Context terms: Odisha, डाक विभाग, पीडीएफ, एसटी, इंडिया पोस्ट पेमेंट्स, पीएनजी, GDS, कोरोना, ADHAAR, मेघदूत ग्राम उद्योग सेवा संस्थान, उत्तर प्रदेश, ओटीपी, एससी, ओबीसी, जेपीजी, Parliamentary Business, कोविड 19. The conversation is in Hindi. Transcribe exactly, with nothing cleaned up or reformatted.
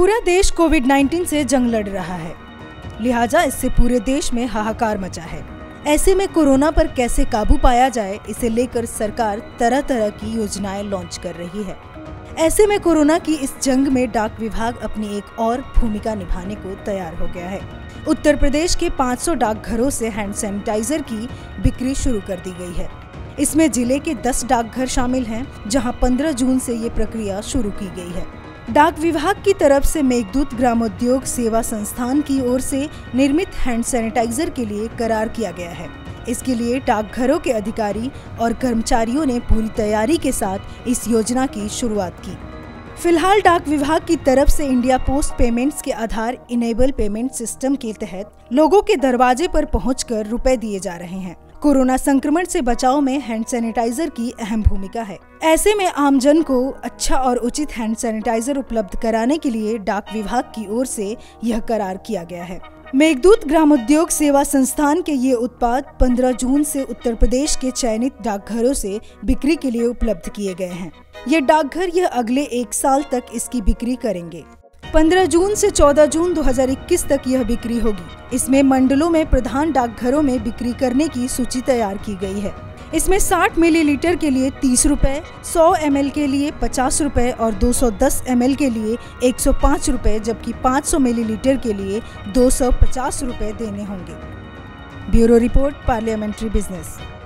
पूरा देश कोविड उन्नीस से जंग लड़ रहा है, लिहाजा इससे पूरे देश में हाहाकार मचा है। ऐसे में कोरोना पर कैसे काबू पाया जाए, इसे लेकर सरकार तरह तरह की योजनाएं लॉन्च कर रही है। ऐसे में कोरोना की इस जंग में डाक विभाग अपनी एक और भूमिका निभाने को तैयार हो गया है। उत्तर प्रदेश के पाँच सौ डाकघरों से हैंड सैनिटाइजर की बिक्री शुरू कर दी गई है। इसमें जिले के दस डाकघर शामिल हैं, जहां पंद्रह जून से ये प्रक्रिया शुरू की गई है। डाक विभाग की तरफ से मेघदूत ग्राम उद्योग सेवा संस्थान की ओर से निर्मित हैंड सैनिटाइजर के लिए करार किया गया है। इसके लिए डाकघरों के अधिकारी और कर्मचारियों ने पूरी तैयारी के साथ इस योजना की शुरुआत की। फिलहाल डाक विभाग की तरफ से इंडिया पोस्ट पेमेंट्स के आधार इनेबल पेमेंट सिस्टम के तहत लोगों के दरवाजे पर पहुंचकर रुपए दिए जा रहे हैं। कोरोना संक्रमण से बचाव में हैंड सैनिटाइजर की अहम भूमिका है। ऐसे में आमजन को अच्छा और उचित हैंड सैनिटाइजर उपलब्ध कराने के लिए डाक विभाग की ओर से यह करार किया गया है। मेघदूत ग्राम उद्योग सेवा संस्थान के ये उत्पाद पंद्रह जून से उत्तर प्रदेश के चयनित डाकघरों से बिक्री के लिए उपलब्ध किए गए हैं। ये डाकघर यह अगले एक साल तक इसकी बिक्री करेंगे। पंद्रह जून से चौदह जून दो हज़ार इक्कीस तक यह बिक्री होगी। इसमें मंडलों में प्रधान डाकघरों में बिक्री करने की सूची तैयार की गई है। इसमें साठ मिलीलीटर के लिए तीस रुपए, सौ एम एल के लिए पचास रुपए और दो सौ दस एम एल के लिए एक सौ पाँच रुपए जबकि पाँच सौ मिलीलीटर के लिए दो सौ पचास रुपए देने होंगे। Bureau report, parliamentary business.